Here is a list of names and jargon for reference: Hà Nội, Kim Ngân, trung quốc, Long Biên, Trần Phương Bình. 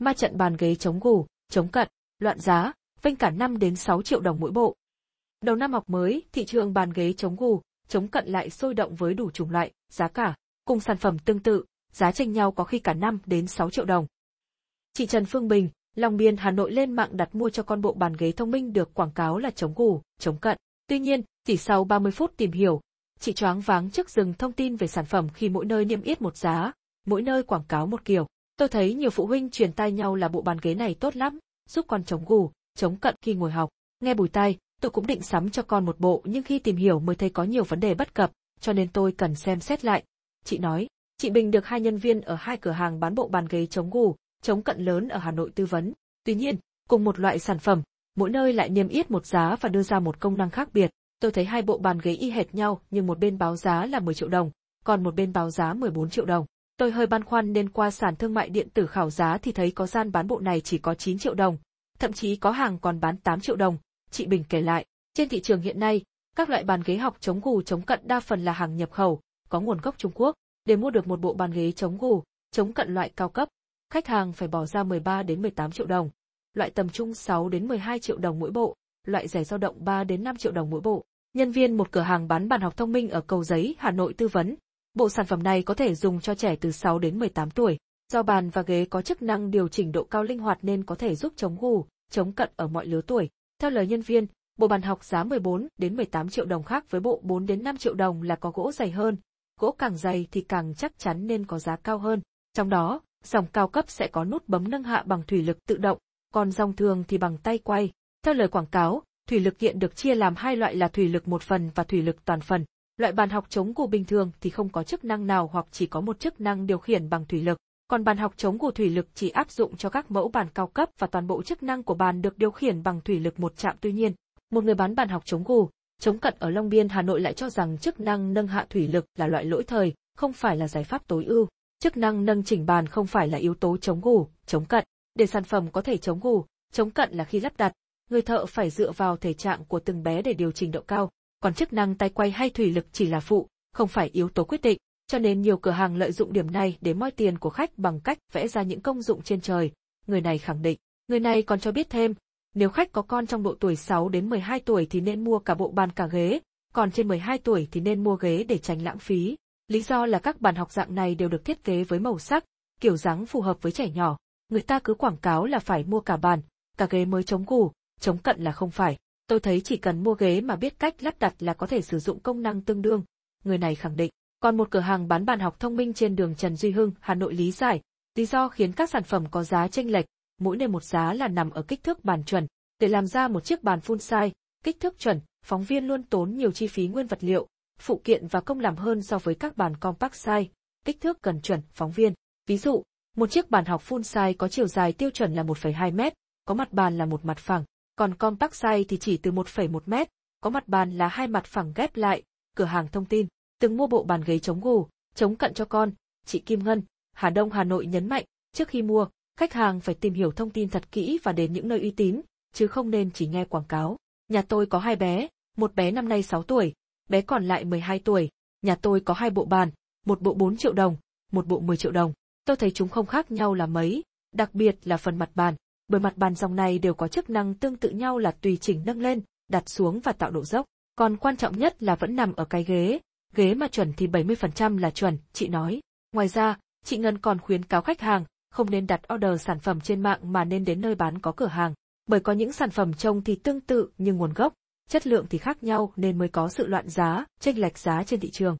ma trận bàn ghế chống gù, chống cận, loạn giá, vênh cả 5 đến 6 triệu đồng mỗi bộ. Đầu năm học mới, thị trường bàn ghế chống gù, chống cận lại sôi động với đủ chủng loại, giá cả, cùng sản phẩm tương tự, giá chênh nhau có khi cả 5 đến 6 triệu đồng. Chị Trần Phương Bình, Long Biên, Hà Nội lên mạng đặt mua cho con bộ bàn ghế thông minh được quảng cáo là chống gù, chống cận. Tuy nhiên, chỉ sau 30 phút tìm hiểu, chị choáng váng trước dừng thông tin về sản phẩm khi mỗi nơi niêm yết một giá, mỗi nơi quảng cáo một kiểu. Tôi thấy nhiều phụ huynh truyền tai nhau là bộ bàn ghế này tốt lắm, giúp con chống gù, chống cận khi ngồi học. Nghe bùi tai, tôi cũng định sắm cho con một bộ nhưng khi tìm hiểu mới thấy có nhiều vấn đề bất cập, cho nên tôi cần xem xét lại. Chị nói, chị Bình được hai nhân viên ở hai cửa hàng bán bộ bàn ghế chống gù, chống cận lớn ở Hà Nội tư vấn. Tuy nhiên, cùng một loại sản phẩm, mỗi nơi lại niêm yết một giá và đưa ra một công năng khác biệt. Tôi thấy hai bộ bàn ghế y hệt nhau nhưng một bên báo giá là 10 triệu đồng, còn một bên báo giá 14 triệu đồng. Tôi hơi băn khoăn nên qua sàn thương mại điện tử khảo giá thì thấy có gian bán bộ này chỉ có 9 triệu đồng, thậm chí có hàng còn bán 8 triệu đồng. Chị Bình kể lại, trên thị trường hiện nay, các loại bàn ghế học chống gù chống cận đa phần là hàng nhập khẩu, có nguồn gốc Trung Quốc. Để mua được một bộ bàn ghế chống gù, chống cận loại cao cấp, khách hàng phải bỏ ra 13 đến 18 triệu đồng, loại tầm trung 6 đến 12 triệu đồng mỗi bộ, loại rẻ dao động 3 đến 5 triệu đồng mỗi bộ. Nhân viên một cửa hàng bán bàn học thông minh ở Cầu Giấy, Hà Nội tư vấn, bộ sản phẩm này có thể dùng cho trẻ từ 6 đến 18 tuổi, do bàn và ghế có chức năng điều chỉnh độ cao linh hoạt nên có thể giúp chống gù, chống cận ở mọi lứa tuổi. Theo lời nhân viên, bộ bàn học giá 14 đến 18 triệu đồng khác với bộ 4 đến 5 triệu đồng là có gỗ dày hơn, gỗ càng dày thì càng chắc chắn nên có giá cao hơn. Trong đó, dòng cao cấp sẽ có nút bấm nâng hạ bằng thủy lực tự động, còn dòng thường thì bằng tay quay. Theo lời quảng cáo, thủy lực hiện được chia làm hai loại là thủy lực một phần và thủy lực toàn phần. Loại bàn học chống gù bình thường thì không có chức năng nào hoặc chỉ có một chức năng điều khiển bằng thủy lực, còn bàn học chống gù thủy lực chỉ áp dụng cho các mẫu bàn cao cấp và toàn bộ chức năng của bàn được điều khiển bằng thủy lực một chạm. Tuy nhiên, một người bán bàn học chống gù, chống cận ở Long Biên, Hà Nội lại cho rằng chức năng nâng hạ thủy lực là loại lỗi thời, không phải là giải pháp tối ưu. Chức năng nâng chỉnh bàn không phải là yếu tố chống gù, chống cận. Để sản phẩm có thể chống gù, chống cận là khi lắp đặt, người thợ phải dựa vào thể trạng của từng bé để điều chỉnh độ cao, còn chức năng tay quay hay thủy lực chỉ là phụ, không phải yếu tố quyết định. Cho nên nhiều cửa hàng lợi dụng điểm này để moi tiền của khách bằng cách vẽ ra những công dụng trên trời, người này khẳng định. Người này còn cho biết thêm, nếu khách có con trong độ tuổi 6 đến 12 tuổi thì nên mua cả bộ bàn cả ghế, còn trên 12 tuổi thì nên mua ghế để tránh lãng phí. Lý do là các bàn học dạng này đều được thiết kế với màu sắc, kiểu dáng phù hợp với trẻ nhỏ. Người ta cứ quảng cáo là phải mua cả bàn, cả ghế mới chống gù, chống cận là không phải. Tôi thấy chỉ cần mua ghế mà biết cách lắp đặt là có thể sử dụng công năng tương đương, người này khẳng định. Còn một cửa hàng bán bàn học thông minh trên đường Trần Duy Hưng, Hà Nội lý giải, lý do khiến các sản phẩm có giá chênh lệch, mỗi nơi một giá là nằm ở kích thước bàn chuẩn. Để làm ra một chiếc bàn full size, kích thước chuẩn, phóng viên luôn tốn nhiều chi phí nguyên vật liệu, phụ kiện và công làm hơn so với các bàn compact size, kích thước cần chuẩn, phóng viên. Ví dụ, một chiếc bàn học full size có chiều dài tiêu chuẩn là 1,2 mét, có mặt bàn là một mặt phẳng, còn compact size thì chỉ từ 1,1 mét, có mặt bàn là hai mặt phẳng ghép lại. Cửa hàng thông tin, từng mua bộ bàn ghế chống gù, chống cận cho con, chị Kim Ngân, Hà Đông, Hà Nội nhấn mạnh, trước khi mua, khách hàng phải tìm hiểu thông tin thật kỹ và đến những nơi uy tín, chứ không nên chỉ nghe quảng cáo. Nhà tôi có hai bé, một bé năm nay 6 tuổi, bé còn lại 12 tuổi, nhà tôi có hai bộ bàn, một bộ 4 triệu đồng, một bộ 10 triệu đồng. Tôi thấy chúng không khác nhau là mấy, đặc biệt là phần mặt bàn, bởi mặt bàn dòng này đều có chức năng tương tự nhau là tùy chỉnh nâng lên, đặt xuống và tạo độ dốc. Còn quan trọng nhất là vẫn nằm ở cái ghế, ghế mà chuẩn thì 70% là chuẩn, chị nói. Ngoài ra, chị Ngân còn khuyến cáo khách hàng không nên đặt order sản phẩm trên mạng mà nên đến nơi bán có cửa hàng, bởi có những sản phẩm trông thì tương tự nhưng nguồn gốc, chất lượng thì khác nhau nên mới có sự loạn giá, chênh lệch giá trên thị trường.